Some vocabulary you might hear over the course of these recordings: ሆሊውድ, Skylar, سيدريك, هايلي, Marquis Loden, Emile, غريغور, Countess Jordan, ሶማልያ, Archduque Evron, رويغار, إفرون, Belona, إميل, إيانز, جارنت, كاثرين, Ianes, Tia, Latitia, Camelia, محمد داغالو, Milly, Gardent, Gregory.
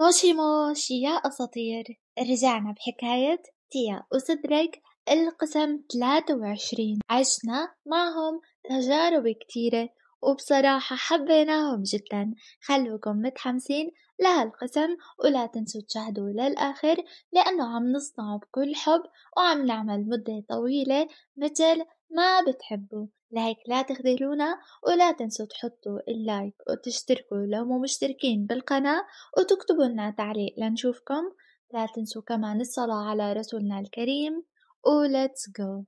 موشي موشي يا أساطير، رجعنا بحكاية تيا وسيدريك القسم 23. عشنا معهم تجارب كتيرة وبصراحة حبيناهم جدا. خلوكم متحمسين لهالقسم ولا تنسوا تشاهدوا للآخر لأنه عم نصنعه بكل حب وعم نعمل مدة طويلة مثل ما بتحبوا، لهيك لا تخذلونا ولا تنسوا تحطوا اللايك وتشتركوا لو مو مشتركين بالقناة وتكتبوا لنا تعليق لنشوفكم. لا تنسوا كمان الصلاة على رسولنا الكريم وليتس جو.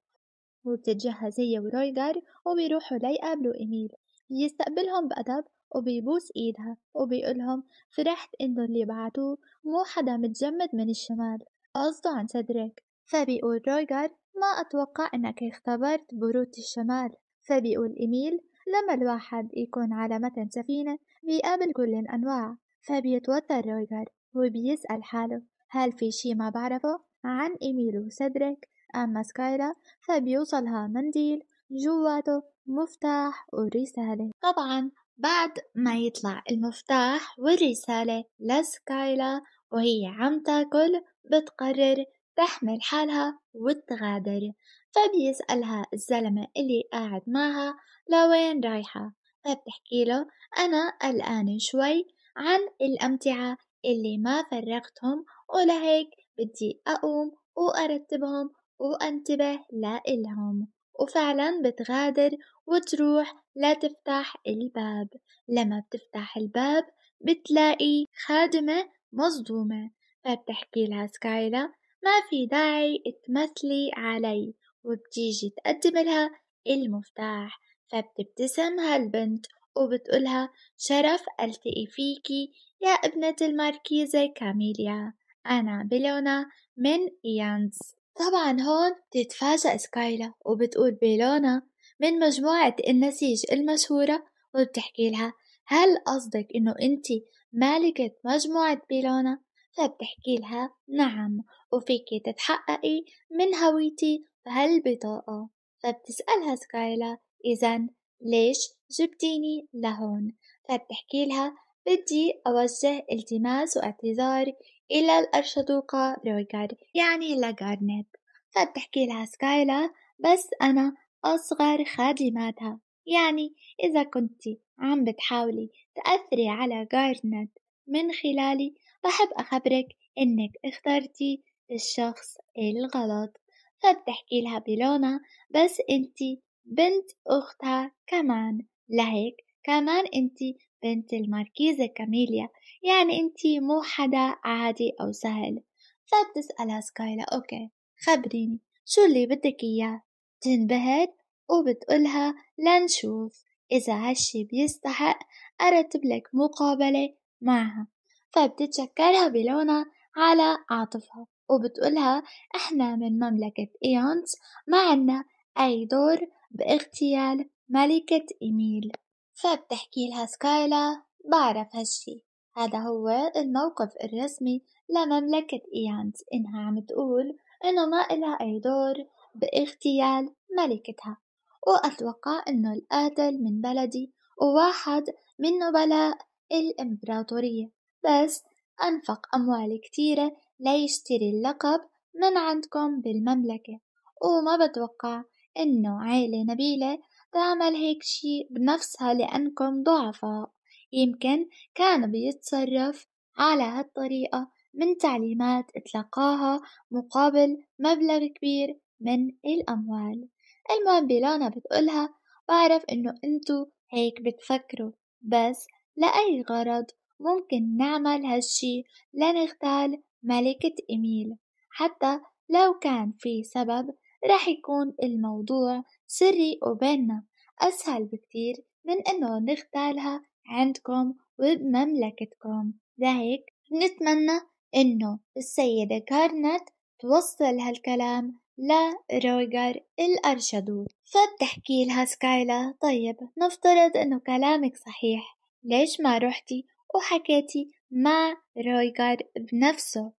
وبتتجهز هي ورويغار وبيروحوا ليقابلوا إميل، بيستقبلهم بأدب وبيبوس إيدها وبيقولهم فرحت إنه اللي بعتوه مو حدا متجمد من الشمال، قصده عن صدرك. فبيقول رويغار ما أتوقع إنك اختبرت بروت الشمال. فبيقول إميل لما الواحد يكون على متن سفينة بيقابل كل الأنواع. فبيتوتر رويغار وبيسأل حاله هل في شي ما بعرفه عن إميل وسيدريك. أما سكايلا فبيوصلها منديل جواته مفتاح ورسالة. طبعا بعد ما يطلع المفتاح والرسالة لسكايلا وهي عم تاكل بتقرر تحمل حالها وتغادر. فبيسألها الزلمة اللي قاعد معها لوين رايحة، فبتحكي له أنا قلقانة شوي عن الأمتعة اللي ما فرقتهم ولهيك بدي أقوم وأرتبهم وأنتبه لإلهم. وفعلا بتغادر وتروح لتفتح الباب. لما بتفتح الباب بتلاقي خادمة مصدومة، فبتحكي لها سكايلا ما في داعي تمثلي علي، وبتيجي تقدم لها المفتاح. فبتبتسم هالبنت وبتقولها شرف ألتقي فيكي يا ابنة الماركيزة كاميليا، أنا بيلونا من إيانز. طبعا هون تتفاجأ سكايلا وبتقول بيلونا من مجموعة النسيج المشهورة، وبتحكي لها هل قصدك إنه أنتي مالكة مجموعة بيلونا؟ فبتحكي لها نعم وفيكي تتحققي من هويتي بهالبطاقة. فبتسألها سكايلا إذن ليش جبتيني لهون؟ فبتحكي لها بدي أوجه التماس واعتذار إلى الأرشدوقة رويغار يعني لغارنت. فبتحكي لها سكايلا بس أنا أصغر خادماتها، يعني إذا كنتي عم بتحاولي تأثري على غارنت من خلالي بحب أخبرك إنك اخترتي الشخص الغلط. فبتحكي لها بيلونا بس انتي بنت أختها كمان، لهيك كمان انتي بنت الماركيزة كاميليا، يعني انتي مو حدا عادي أو سهل. فبتسألها سكايلا أوكي خبريني شو اللي بدك إياه؟ تنبهر وبتقولها لنشوف إذا هالشي بيستحق أرتبلك مقابلة معها. فبتتشكرها بيلونا على عاطفها وبتقولها احنا من مملكة إيانز ما عنا اي دور باغتيال ملكة إميل. فبتحكي لها سكايلا بعرف هالشي، هذا هو الموقف الرسمي لمملكة إيانز انها عم تقول انه ما إلها اي دور باغتيال ملكتها، واتوقع انه القاتل من بلدي وواحد من نبلاء الامبراطورية بس انفق اموال كتيرة ليشتري اللقب من عندكم بالمملكة، وما بتوقع إنه عائلة نبيلة تعمل هيك شي بنفسها لأنكم ضعفاء. يمكن كان بيتصرف على هالطريقة من تعليمات اتلقاها مقابل مبلغ كبير من الأموال. المهم بيلونا بتقولها بعرف إنه انتو هيك بتفكروا بس لأي غرض ممكن نعمل هالشي لنغتال ملكة إميل، حتى لو كان في سبب رح يكون الموضوع سري وبيننا، أسهل بكتير من إنه نغتالها عندكم وبمملكتكم. لهيك نتمنى إنه السيدة غارنت توصل هالكلام لرويغار الأرشدوق. فبتحكي لها سكايلا طيب نفترض إنه كلامك صحيح، ليش ما رحتي وحكيتي مع رويغار بنفسه؟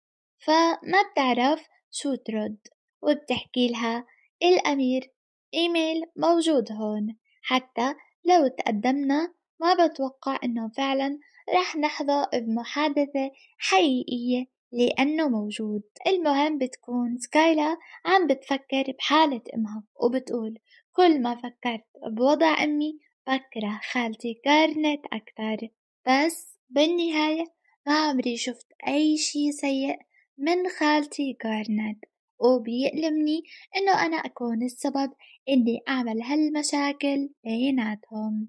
فما بتعرف شو ترد، وبتحكي لها الأمير إيميل موجود هون، حتى لو تقدمنا ما بتوقع إنه فعلا رح نحظى بمحادثة حقيقية لأنه موجود. المهم بتكون سكايلا عم بتفكر بحالة أمها وبتقول كل ما فكرت بوضع أمي بكره خالتي جارنت أكتر، بس بالنهاية ما عمري شفت أي شي سيء من خالتي جارنت، وبيألمني إنه أنا أكون السبب إني أعمل هالمشاكل بيناتهم.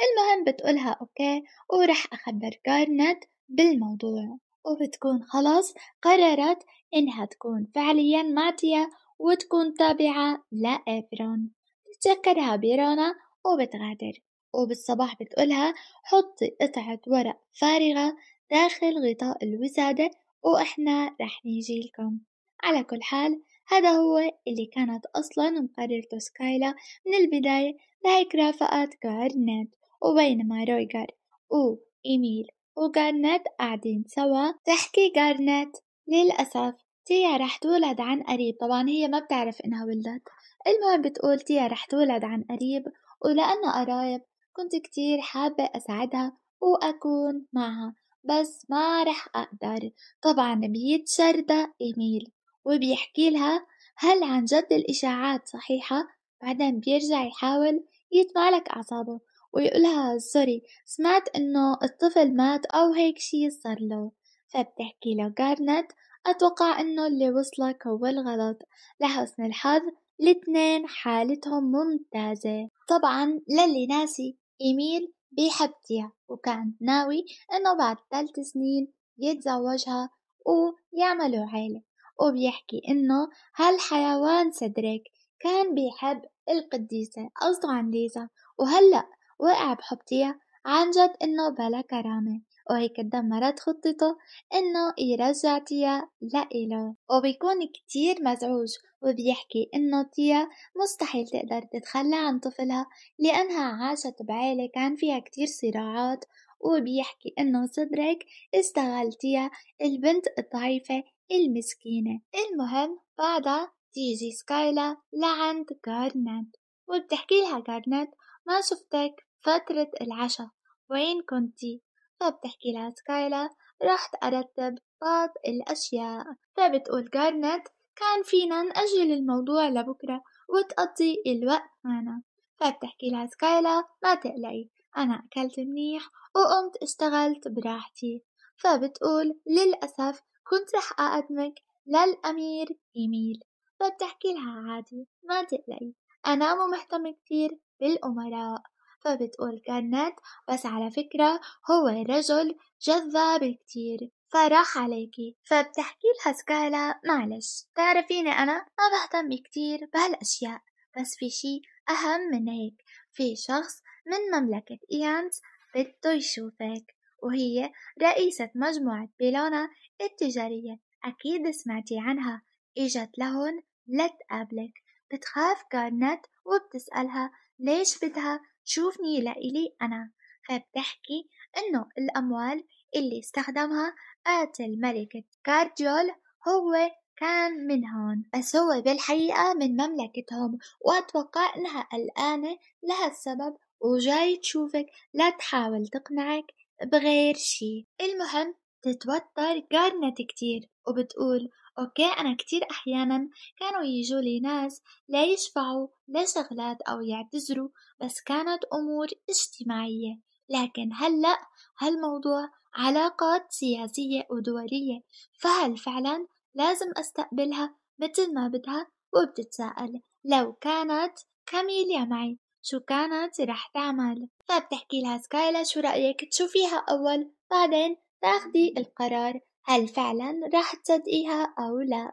المهم بتقولها أوكي ورح أخبر جارنت بالموضوع، وبتكون خلاص قررت إنها تكون فعليا مع تيا وتكون تابعة لإيفرون. بتذكرها بيرونا وبتغادر، وبالصباح بتقولها حطي قطعة ورق فارغة داخل غطاء الوسادة وإحنا رح نيجي لكم. على كل حال هذا هو اللي كانت أصلا مقررته سكايلا من البداية، لهيك رافقت جارنت. وبينما رويغر وإيميل وجارنت قاعدين سوا تحكي جارنت للأسف تيا رح تولد عن قريب، طبعا هي ما بتعرف إنها ولدت. المهم بتقول تيا رح تولد عن قريب ولأنه قرايب كنت كتير حابة أساعدها وأكون معها بس ما رح أقدر. طبعا بيتشردة إيميل وبيحكي لها هل عن جد الإشاعات صحيحة، بعدين بيرجع يحاول يتمالك أعصابه ويقولها سوري سمعت إنه الطفل مات أو هيك شي صار له. فبتحكي له جارنت أتوقع إنه اللي وصلك هو الغلط، لحسن الحظ الاتنين حالتهم ممتازة. طبعا للي ناسي إيميل بيحب تيا وكان ناوي إنه بعد 3 سنين يتزوجها ويعملوا عيلة، وبيحكي إنه هالحيوان سدريك كان بيحب القديسة أصلا ليزا وهلأ وقع بحب تيا، عن جد إنه بلا كرامة، وهيك دمرت خطته إنه يرجع تيا لإله. وبيكون كتير مزعوج وبيحكي إنه تيا مستحيل تقدر تتخلى عن طفلها لأنها عاشت بعيلة كان فيها كتير صراعات، وبيحكي إنه صدرك استغل تيا البنت الضعيفة المسكينة. المهم بعدها تيجي سكايلا لعند جارنت وبتحكي لها جارنت ما شفتك فترة العشاء وين كنتي؟ فبتحكي لها سكايلا رحت أرتب بعض الأشياء. فبتقول جارنت كان فينا نأجل الموضوع لبكرة وتقضي الوقت معنا. فبتحكي لها سكايلا ما تقلقي أنا أكلت منيح وقمت اشتغلت براحتي. فبتقول للأسف كنت رح أقدمك للأمير إيميل. فبتحكي لها عادي ما تقلقي أنا مو مهتمة كتير بالأمراء. فبتقول جارنت بس على فكرة هو رجل جذاب كتير فراح عليكي. فبتحكي لها سكايلا معلش تعرفيني أنا ما بهتم كتير بهالأشياء، بس في شي أهم من هيك، في شخص من مملكة إيانس بده يشوفك وهي رئيسة مجموعة بيلونا التجارية، أكيد سمعتي عنها، إجت لهون لتقابلك. بتخاف جارنت وبتسألها ليش بدها شوفني لإلي أنا. فبتحكي إنه الأموال اللي استخدمها قاتل ملكة كارديول هو كان من هون، بس هو بالحقيقة من مملكتهم وأتوقع إنها قلقانة لهالسبب وجاي تشوفك لا تحاول تقنعك بغير شي. المهم تتوتر جارنت كتير وبتقول أوكي أنا كتير أحيانا كانوا يجوا لي ناس لا يشفعوا لشغلات أو يعتذروا بس كانت أمور اجتماعية، لكن هلأ هالموضوع علاقات سياسية ودولية فهل فعلا لازم أستقبلها مثل ما بدها؟ وبتتساءل لو كانت كاميليا معي شو كانت رح تعمل. فبتحكي لها سكايلا شو رأيك تشوفيها أول بعدين تاخدي القرار هل فعلا رح تصدقيها أو لا؟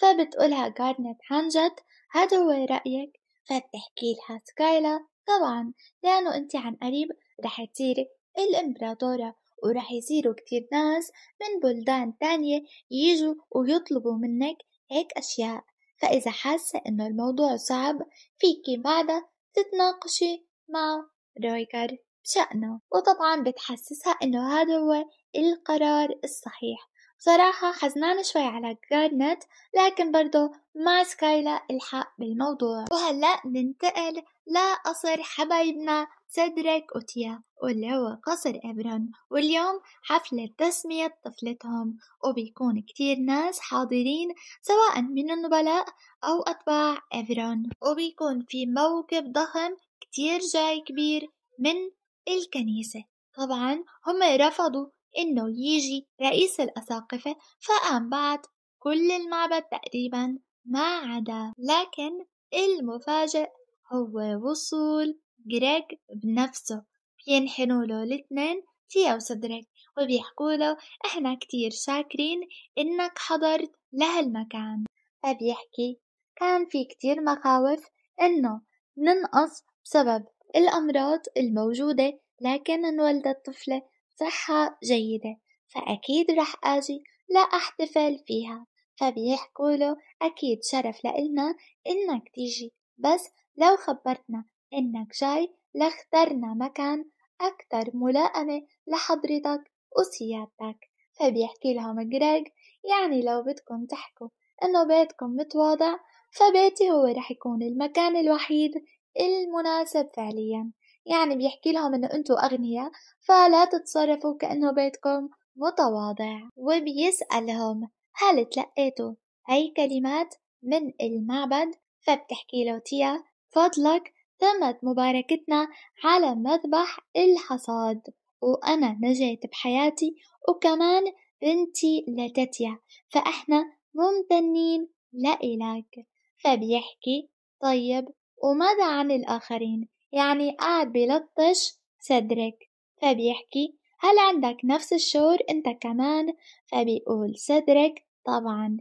فبتقولها جارنت عن جد هذا هو رأيك؟ فبتحكي لها سكايلا طبعا لأنه انت عن قريب رح تصيري الإمبراطورة ورح يصيروا كتير ناس من بلدان تانية يجوا ويطلبوا منك هيك أشياء، فإذا حاسة إنه الموضوع صعب فيكي بعدها تتناقشي مع رويكار شأنه. وطبعا بتحسسها إنه هذا هو القرار الصحيح. بصراحة حزنانة شوي على جارنت لكن برضو مع سكايلا الحق بالموضوع. وهلأ ننتقل لا قصر حبايبنا سيدريك وتيا واللي هو قصر إبرون، واليوم حفلة تسمية طفلتهم وبيكون كتير ناس حاضرين سواء من النبلاء أو أتباع إبرون، وبيكون في موكب ضخم كتير جاي كبير من الكنيسة. طبعا هم رفضوا إنه يجي رئيس الأساقفة، فقام بعد كل المعبد تقريبا ما عدا، لكن المفاجئ هو وصول جريج بنفسه. بينحنوا له الاثنين تيا وسدرك وبيحكوا له احنا كتير شاكرين انك حضرت لهالمكان. فبيحكي كان في كتير مخاوف انه ننقص بسبب الامراض الموجودة، لكن انولدت طفلة صحة جيدة فاكيد رح اجي لأحتفل فيها. فبيحكوا له اكيد شرف لإلنا انك تيجي، بس لو خبرتنا إنك جاي لاخترنا مكان أكتر ملائمة لحضرتك وسيادتك. فبيحكي لهم جريج يعني لو بدكم تحكوا إنه بيتكم متواضع فبيتي هو رح يكون المكان الوحيد المناسب فعليا، يعني بيحكي لهم إنه أنتوا أغنياء فلا تتصرفوا كأنه بيتكم متواضع. وبيسألهم هل تلقيتوا أي كلمات من المعبد؟ فبتحكي له تيا فضلك تمت مباركتنا على مذبح الحصاد، وأنا نجيت بحياتي وكمان بنتي لاتيتيا، فإحنا ممتنين لإلك. فبيحكي طيب وماذا عن الآخرين؟ يعني قاعد بلطش سيدريك. فبيحكي هل عندك نفس الشعور أنت كمان؟ فبيقول سيدريك طبعا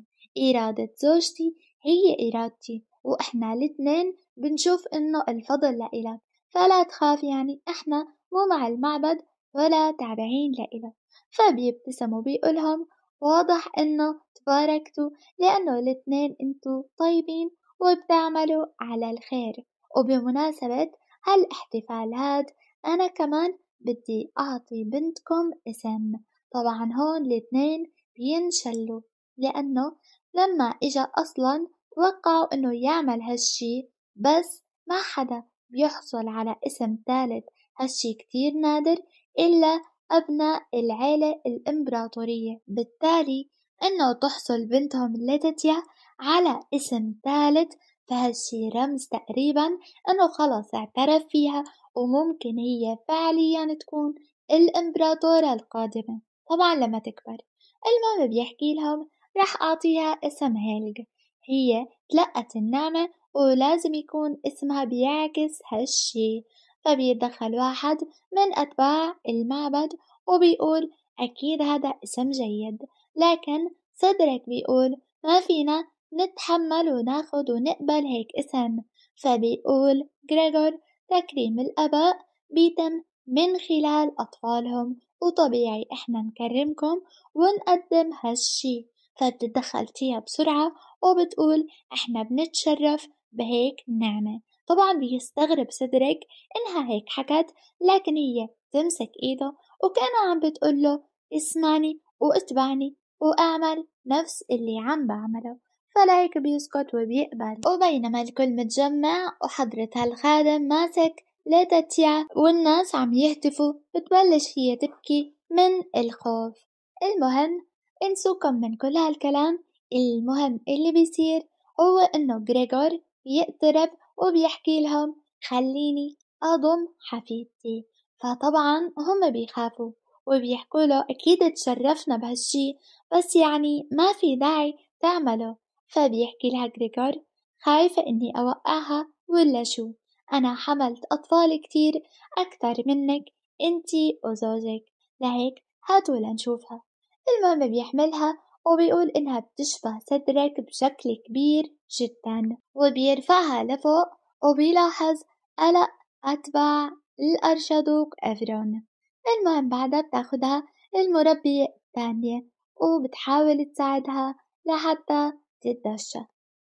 إرادة زوجتي هي إرادتي وإحنا الاثنين بنشوف إنه الفضل لإلك، فلا تخاف يعني إحنا مو مع المعبد ولا تابعين لإلك. فبيبتسموا بيقولهم واضح إنه تباركتوا لأنه الاثنين أنتوا طيبين وبتعملوا على الخير. وبمناسبة هالاحتفال هاد أنا كمان بدي أعطي بنتكم اسم. طبعا هون الاثنين بينشلوا لأنه لما إجا أصلا وقعوا إنه يعمل هالشي، بس ما حدا بيحصل على اسم ثالث، هالشي كتير نادر إلا أبناء العيلة الإمبراطورية، بالتالي إنه تحصل بنتهم لاتيتيا على اسم ثالث فهالشي رمز تقريبا إنه خلص اعترف فيها وممكن هي فعليا تكون الإمبراطورة القادمة طبعا لما تكبر. المهم بيحكي لهم رح أعطيها اسم هيلج، هي تلقت النعمة ولازم يكون اسمها بيعكس هالشي. فبيدخل واحد من أتباع المعبد وبيقول أكيد هذا اسم جيد، لكن سيدريك بيقول ما فينا نتحمل وناخد ونقبل هيك اسم. فبيقول غريغور تكريم الآباء بيتم من خلال أطفالهم وطبيعي إحنا نكرمكم ونقدم هالشي. فبتدخل تيا بسرعة وبتقول إحنا بنتشرف بهيك نعمة. طبعا بيستغرب سيدريك إنها هيك حكت، لكن هي تمسك إيده وكأنها عم بتقوله اسمعني واتبعني وأعمل نفس اللي عم بعمله. فلا هيك بيسكت وبيقبل. وبينما الكل متجمع وحضرة هالخادم ماسك لاتيتيا والناس عم يهتفوا بتبلش هي تبكي من الخوف. المهم انسوكم من كل هالكلام، المهم اللي بيصير هو انه غريغور بيقترب وبيحكي لهم خليني اضم حفيدتي. فطبعا هم بيخافوا وبيحكوا له اكيد تشرفنا بهالشي بس يعني ما في داعي تعمله. فبيحكي لها غريغور خايفة اني اوقعها ولا شو، انا حملت اطفال كتير اكتر منك انتي وزوجك، لهيك هاتوا لنشوفها. المهم بيحملها وبيقول إنها بتشبه سيدريك بشكل كبير جدا، وبيرفعها لفوق وبيلاحظ قلق أتباع الأرشدوك إفرون. المهم بعدها بتاخدها المربية الثانية وبتحاول تساعدها لحتى تتدشى،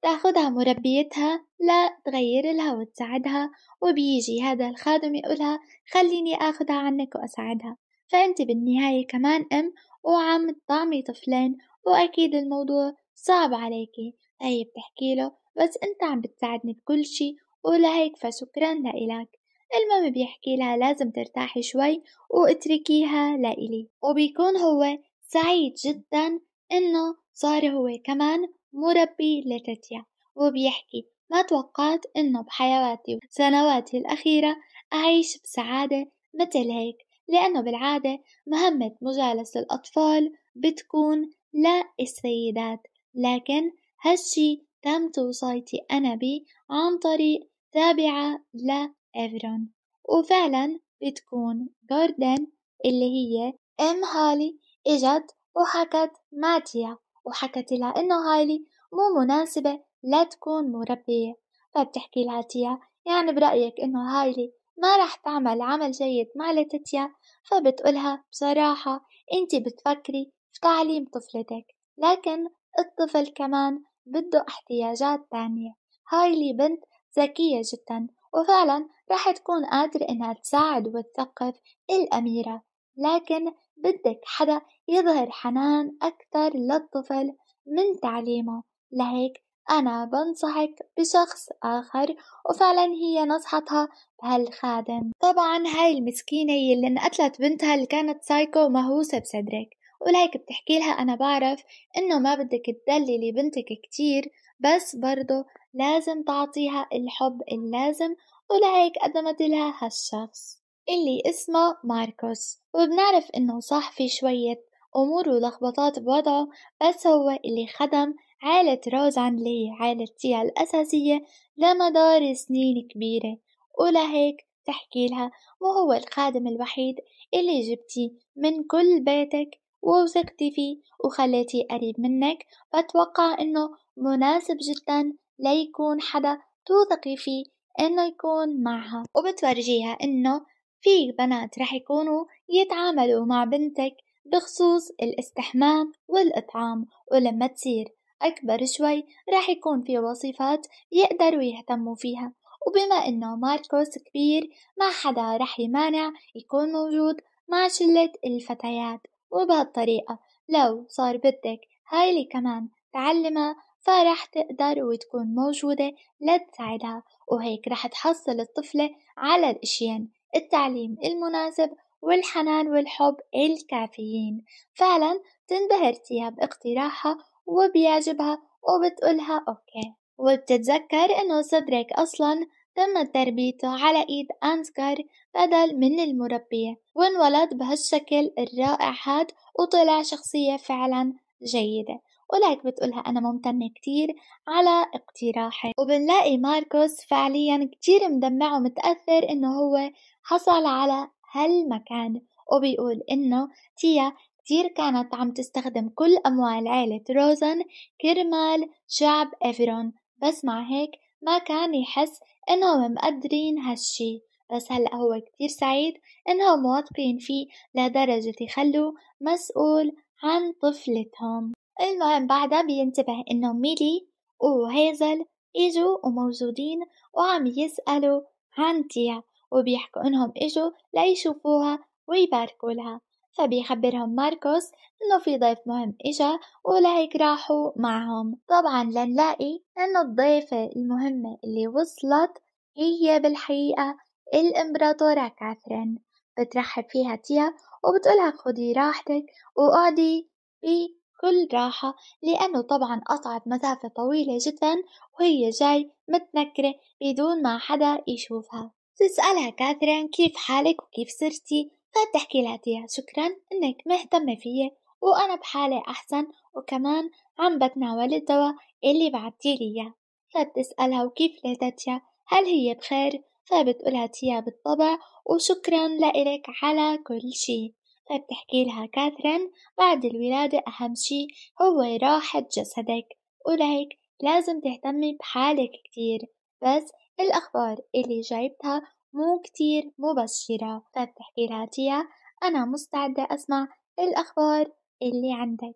تاخدها مربيتها لا تغير لها وتساعدها. وبيجي هذا الخادم يقولها خليني أخدها عنك وأساعدها، فأنت بالنهاية كمان أم وعم تطعمي طفلين وأكيد الموضوع صعب عليكي. فهي بتحكي له بس أنت عم بتساعدني بكل شي ولهيك فشكرا لإلك. المهم بيحكي لها لازم ترتاحي شوي واتركيها لإلي، وبيكون هو سعيد جدا إنه صار هو كمان مربي لتاتيا، وبيحكي ما توقعت إنه بحياتي سنواتي الأخيرة أعيش بسعادة مثل هيك، لأنه بالعادة مهمة مجالسة الأطفال بتكون للسيدات، لكن هالشي تم توصيتي أنا بي عن طريق تابعة لإيفرون، وفعلا بتكون جاردن اللي هي أم هالي إجت وحكت مع تيا وحكت لها إنه هالي مو مناسبة لا تكون مربية. فبتحكي لها تيا يعني برأيك إنه هالي ما رح تعمل عمل جيد مع لاتيتيا؟ فبتقولها بصراحة انتي بتفكري في تعليم طفلتك، لكن الطفل كمان بده احتياجات تانية. هايلي بنت ذكية جدا وفعلا رح تكون قادرة انها تساعد وتثقف الأميرة، لكن بدك حدا يظهر حنان أكتر للطفل من تعليمه، لهيك أنا بنصحك بشخص آخر. وفعلا هي نصحتها بهالخادم. طبعا هاي المسكينة اللي انقتلت بنتها اللي كانت سايكو ومهووسة بصدرك، ولهيك بتحكي لها أنا بعرف إنه ما بدك تدللي بنتك كتير، بس برضو لازم تعطيها الحب اللازم، ولهيك قدمت لها هالشخص اللي اسمه ماركوس، وبنعرف إنه صح في شوية أمور ولخبطات بوضعه، بس هو اللي خدم عائلة روزن اللي هي عائلة تيا الأساسية لمدار سنين كبيرة، ولهيك تحكي لها وهو الخادم الوحيد اللي جبتي من كل بيتك ووثقتي فيه وخليتي قريب منك، بتوقع إنه مناسب جدا ليكون حدا توثقي فيه إنه يكون معها. وبتفرجيها إنه في بنات رح يكونوا يتعاملوا مع بنتك بخصوص الاستحمام والإطعام، ولما تصير أكبر شوي رح يكون في وصفات يقدروا يهتموا فيها، وبما إنه ماركوس كبير ما حدا رح يمانع يكون موجود مع شلة الفتيات. وبهالطريقة لو صار بدك هايلي كمان تعلمها فرح تقدر وتكون موجودة لتساعدها، وهيك رح تحصل الطفلة على الأشيين التعليم المناسب والحنان والحب الكافيين. فعلا تنبهر تيا باقتراحها وبيعجبها وبتقولها أوكي، وبتتذكر إنه صدرك أصلا تم تربيته على إيد أنسكار بدل من المربية، وانولد بهالشكل الرائع هاد وطلع شخصية فعلا جيدة، ولهيك بتقولها أنا ممتنة كتير على اقتراحك. وبنلاقي ماركوس فعليا كتير مدمع ومتأثر إنه هو حصل على هالمكان، وبيقول إنه تيا كتير كانت عم تستخدم كل أموال عائلة روزن كرمال شعب إيفرون، بس مع هيك ما كان يحس إنهم مقدرين هالشي، بس هلأ هو كتير سعيد إنهم واثقين فيه لدرجة يخلوه مسؤول عن طفلتهم. المهم بعدها بينتبه إنه ميلي وهيزل إجوا وموجودين وعم يسألوا عن تيا، وبيحكوا إنهم إجوا ليشوفوها ويباركوا لها. فبيخبرهم ماركوس إنه في ضيف مهم إجا، ولهيك راحوا معهم. طبعا لنلاقي إنه الضيفة المهمة اللي وصلت هي بالحقيقة الإمبراطورة كاثرين، بترحب فيها تيا وبتقولها خدي راحتك وقعدي بكل راحة، لأنه طبعا قطعت مسافة طويلة جدا وهي جاي متنكرة بدون ما حدا يشوفها. تسألها كاثرين كيف حالك وكيف صرتي؟ فبتحكي لها تيا شكرا انك مهتمة فيي وانا بحالي احسن، وكمان عم بتناول الدواء اللي بعتيلي اياه. فبتسألها وكيف لاتيتيا هل هي بخير؟ فبتقولها تيا بالطبع وشكرا لإلك على كل شي. فبتحكي لها كاثرين بعد الولادة اهم شي هو راحة جسدك، ولهيك لازم تهتمي بحالك كتير، بس الاخبار اللي جايبتها مو كتير مبشرة. فبتحكي لها تيا أنا مستعدة أسمع الأخبار اللي عندك.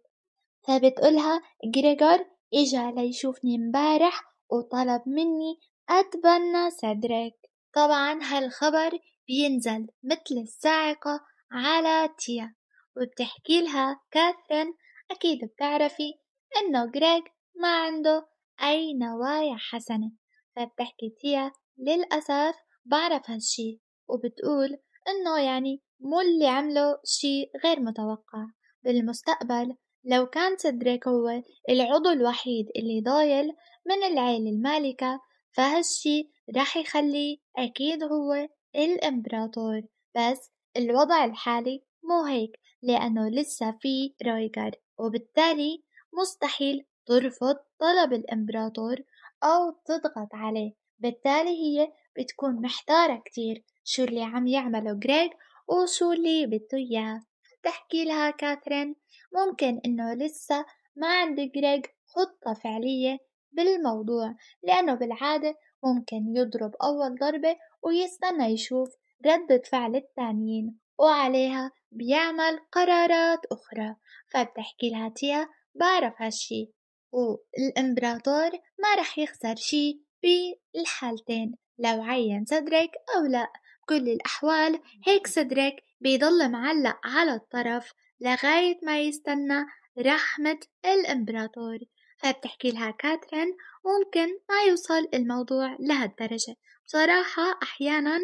فبتقولها جريجور إجا ليشوفني مبارح وطلب مني أتبنى صدرك. طبعا هالخبر بينزل مثل الصاعقة على تيا، وبتحكي لها كاثرين أكيد بتعرفي إنه جريج ما عنده أي نوايا حسنة. فبتحكي تيا للأسف بعرف هالشي، وبتقول إنه يعني مو اللي عمله شي غير متوقع. بالمستقبل لو كان سيدريك هو العضو الوحيد اللي ضايل من العيلة المالكة، فهالشي رح يخلي أكيد هو الإمبراطور، بس الوضع الحالي مو هيك لأنه لسه في رويغر، وبالتالي مستحيل ترفض طلب الإمبراطور أو تضغط عليه. بالتالي هي بتكون محتارة كتير شو اللي عم يعمله غريغ وشو اللي بده إياه. تحكي لها كاثرين ممكن إنه لسه ما عند غريغ خطة فعلية بالموضوع، لأنه بالعادة ممكن يضرب أول ضربة ويستنى يشوف ردة فعل التانيين وعليها بيعمل قرارات أخرى. فبتحكي لها تيا بعرف هالشي، والإمبراطور ما رح يخسر شي بالحالتين لو عين سيدريك أو لا. بكل الأحوال هيك سيدريك بيضل معلق على الطرف لغاية ما يستنى رحمة الإمبراطور. فبتحكي لها كاثرين ممكن ما يوصل الموضوع لهالدرجة، بصراحة أحيانا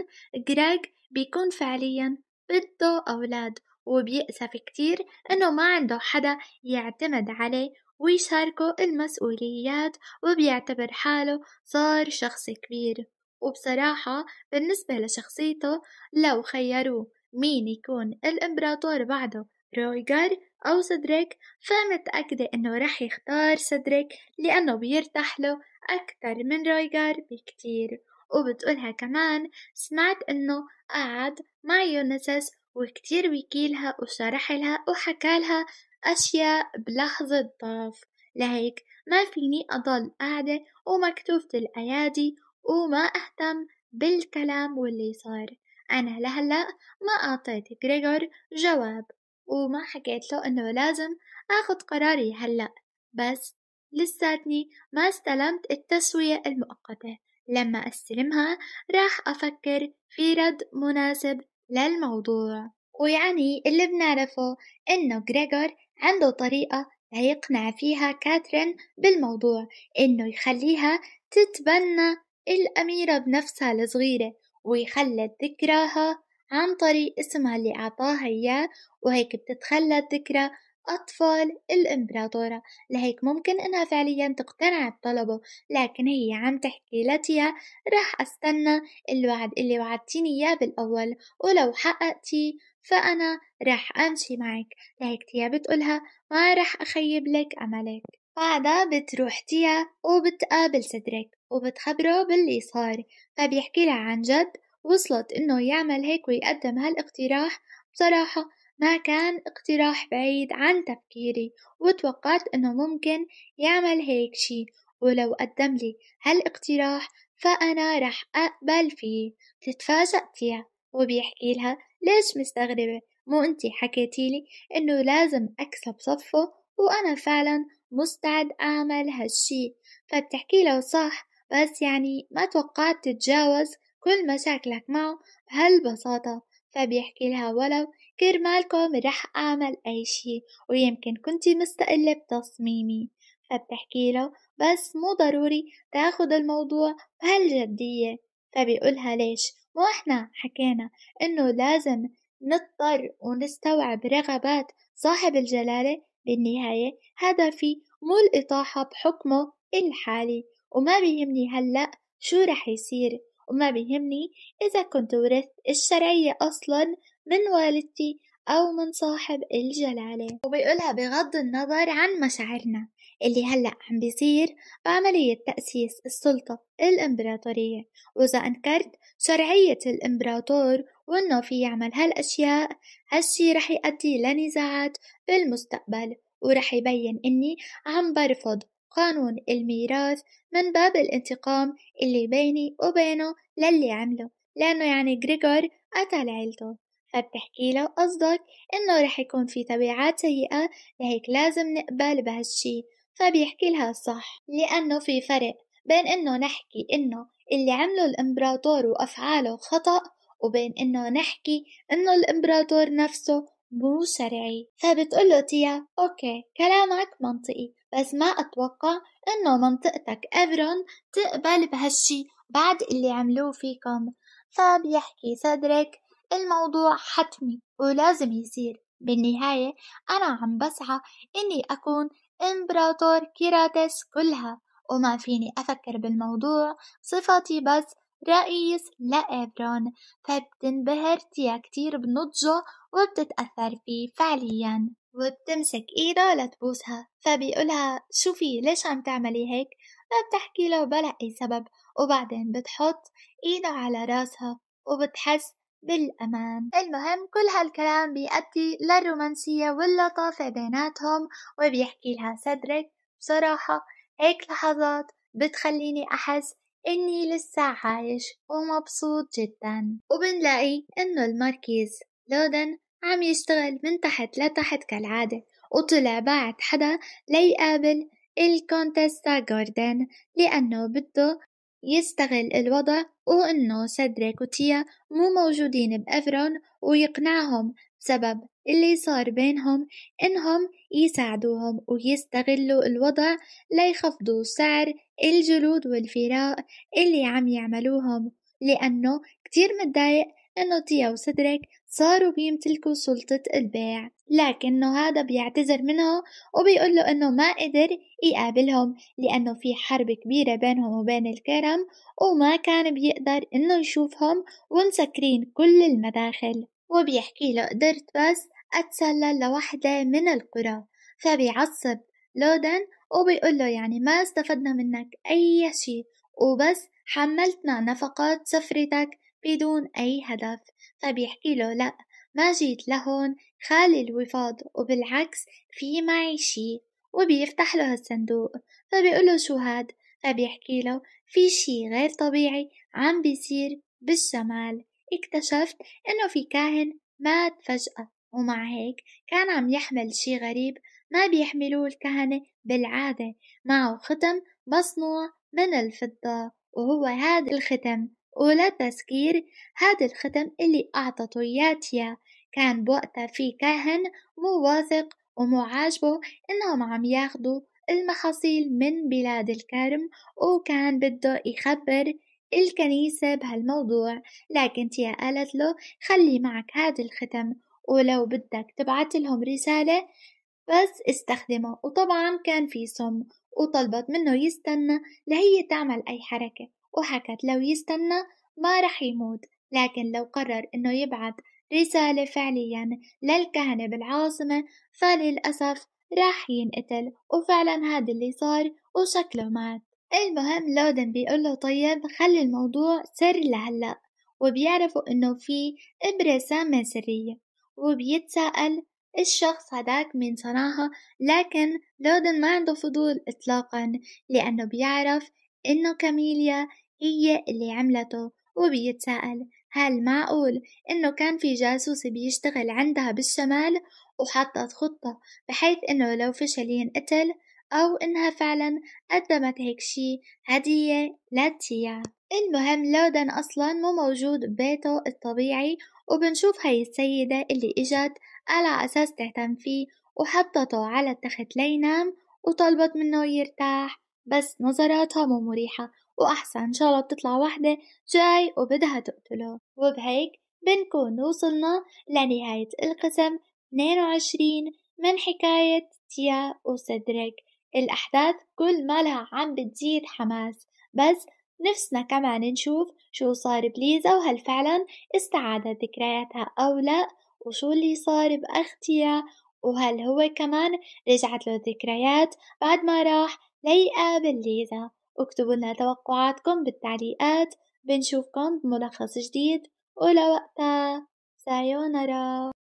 غريغ بيكون فعليا بده أولاد وبيأسف كتير إنه ما عنده حدا يعتمد عليه ويشاركه المسؤوليات، وبيعتبر حاله صار شخص كبير. وبصراحة بالنسبة لشخصيته لو خيروه مين يكون الإمبراطور بعده، رويغر أو سيدريك، فمتأكدة إنه رح يختار سيدريك لأنه بيرتاح له أكتر من رويغر بكتير. وبتقولها كمان سمعت إنه قعد مع يونسس وكتير وكيلها وشرح لها وحكى لها أشياء بلحظة ضعف، لهيك ما فيني أضل قاعدة ومكتوفة الأيادي وما أهتم بالكلام واللي صار. أنا لهلأ ما أعطيت غريغور جواب وما حكيت له إنه لازم أخذ قراري هلأ، بس لساتني ما استلمت التسوية المؤقتة، لما أستلمها راح أفكر في رد مناسب للموضوع. ويعني اللي بنعرفه إنه غريغور عنده طريقة ليقنع فيها كاثرين بالموضوع، إنه يخليها تتبنى الأميرة بنفسها الصغيرة ويخلد ذكراها عن طريق اسمها اللي أعطاها إياه، وهيك بتتخلد ذكرى أطفال الإمبراطورة. لهيك ممكن إنها فعليا تقتنع بطلبه، لكن هي عم تحكي لاتيا رح أستنى الوعد اللي وعدتيني إياه بالأول، ولو حققتي فأنا رح أمشي معك. لهيك تيا بتقولها ما رح أخيب لك أملك. بعدها بتروح تيا وبتقابل سيدريك وبتخبره باللي صار، فبيحكي لها عن جد وصلت إنه يعمل هيك ويقدم هالاقتراح. بصراحة ما كان اقتراح بعيد عن تفكيري، وتوقعت إنه ممكن يعمل هيك شي، ولو قدم لي هالاقتراح فأنا رح أقبل فيه. تتفاجأ تيا وبيحكي لها ليش مستغربة، مو أنتي حكيتيلي إنه لازم أكسب صفه وأنا فعلا مستعد أعمل هالشي. فبتحكي له صح، بس يعني ما توقعت تتجاوز كل مشاكلك معه بهالبساطة. فبيحكي لها ولو كرمالكم رح أعمل أي شي، ويمكن كنتي مستقلة بتصميمي. فبتحكي له بس مو ضروري تاخد الموضوع بهالجدية. فبيقولها ليش، مو احنا حكينا إنه لازم نضطر ونستوعب رغبات صاحب الجلالة؟ بالنهاية هدفي مو الإطاحة بحكمه الحالي، وما بيهمني هلأ شو رح يصير، وما بيهمني إذا كنت ورثت الشرعية أصلا من والدتي أو من صاحب الجلالة. وبيقولها بغض النظر عن مشاعرنا اللي هلأ عم بيصير بعملية تأسيس السلطة الإمبراطورية، وإذا أنكرت شرعية الإمبراطور وإنه في يعمل هالأشياء، هالشي رح يؤدي لنزاعات بالمستقبل، ورح يبين إني عم برفض قانون الميراث من باب الانتقام اللي بيني وبينه للي عمله، لأنه يعني غريغور قتل عيلته. فبتحكي له قصدك إنه رح يكون في تبعات سيئة، لهيك لازم نقبل بهالشي. فبيحكي لها صح، لأنه في فرق بين إنه نحكي إنه اللي عمله الإمبراطور وأفعاله خطأ، وبين إنه نحكي إنه الإمبراطور نفسه مو شرعي. فبتقوله تيا أوكي كلامك منطقي، بس ما أتوقع إنه منطقتك إفرون تقبل بهالشي بعد اللي عملوه فيكم. فبيحكي سيدريك الموضوع حتمي ولازم يصير، بالنهاية أنا عم بسعى إني أكون إمبراطور كيراتس كلها، وما فيني أفكر بالموضوع صفتي بس رئيس لإيفرون. فبتنبهر تيا كتير بنضجه وبتتأثر فيه فعليا، وبتمسك إيده لتبوسها، فبيقولها شوفي ليش عم تعملي هيك، فبتحكي له بلا أي سبب، وبعدين بتحط إيده على راسها وبتحس بالأمان. المهم كل هالكلام بيأتي للرومانسية واللطافة بيناتهم، وبيحكي لها سيدريك بصراحة هيك لحظات بتخليني أحس إني لسه عايش ومبسوط جدا. وبنلاقي إنه الماركيز لودن عم يشتغل من تحت لتحت كالعادة، وطلع باعت حدا ليقابل الكونتيستا جوردن لأنه بده يستغل الوضع وإنه سيدريك وتيا مو موجودين بإفرون، ويقنعهم بسبب اللي صار بينهم إنهم يساعدوهم ويستغلوا الوضع ليخفضوا سعر الجلود والفراق اللي عم يعملوهم، لأنه كتير متضايق إنه تيا وسيدريك صاروا بيمتلكوا سلطة البيع. لكنه هذا بيعتذر منه وبيقول له إنه ما قدر يقابلهم لأنه في حرب كبيرة بينهم وبين الكرم وما كان بيقدر إنه يشوفهم ومسكرين كل المداخل. وبيحكي له قدرت بس أتسلل لوحدة من القرى، فبيعصب لودن وبيقول له يعني ما استفدنا منك أي شيء وبس حملتنا نفقات سفرتك بدون أي هدف. فبيحكي له لأ ما جيت لهون خالي الوفاض، وبالعكس في معي شي، وبيفتح له الصندوق فبيقول له شو هاد، فبيحكي له في شي غير طبيعي عم بيصير بالشمال، اكتشفت انه في كاهن مات فجأة ومع هيك كان عم يحمل شي غريب ما بيحملوه الكهنة بالعادة، معه ختم مصنوع من الفضة وهو هاد الختم، ولا تذكير هذا الختم اللي أعطته ياتيا كان بوقتها في كاهن مو واثق ومو عاجبه إنهم عم ياخدوا المحاصيل من بلاد الكرم، وكان بده يخبر الكنيسة بهالموضوع، لكن تيا قالت له خلي معك هذا الختم ولو بدك تبعت لهم رسالة بس استخدمه، وطبعا كان في سم، وطلبت منه يستنى لهي تعمل أي حركة، وحكت لو يستنى ما رح يموت، لكن لو قرر إنه يبعت رسالة فعليا للكهنة بالعاصمة فللأسف راح ينقتل، وفعلا هذا اللي صار وشكله مات. المهم لودن بيقول له طيب خلي الموضوع سر لهلأ، وبيعرفوا إنه في إبرة سامة سرية، وبيتساءل الشخص هداك من صنعها، لكن لودن ما عنده فضول إطلاقا لأنه بيعرف إنه كاميليا هي اللي عملته، وبيتساءل هل معقول إنه كان في جاسوس بيشتغل عندها بالشمال وحطت خطة بحيث إنه لو فشل ينقتل، أو إنها فعلا قدمت هيك شي هدية لاتيا. المهم لودن أصلا مو موجود ببيته الطبيعي، وبنشوف هاي السيدة اللي إجت على أساس تهتم فيه وحطته على التخت لينام وطلبت منه يرتاح، بس نظراتها مو مريحة وأحسن إن شاء الله بتطلع واحدة جاي وبدها تقتله. وبهيك بنكون وصلنا لنهاية القسم 22 من حكاية تيا وسيدريك. الأحداث كل ما لها عم بتزيد حماس، بس نفسنا كمان نشوف شو صار بليزا وهل فعلا استعادت ذكرياتها أو لا، وشو اللي صار بأختها وهل هو كمان رجعت له ذكريات بعد ما راح ليقابل ليزا. اكتبوا لنا توقعاتكم بالتعليقات، بنشوفكم بملخص جديد، ولوقتها سايونارا.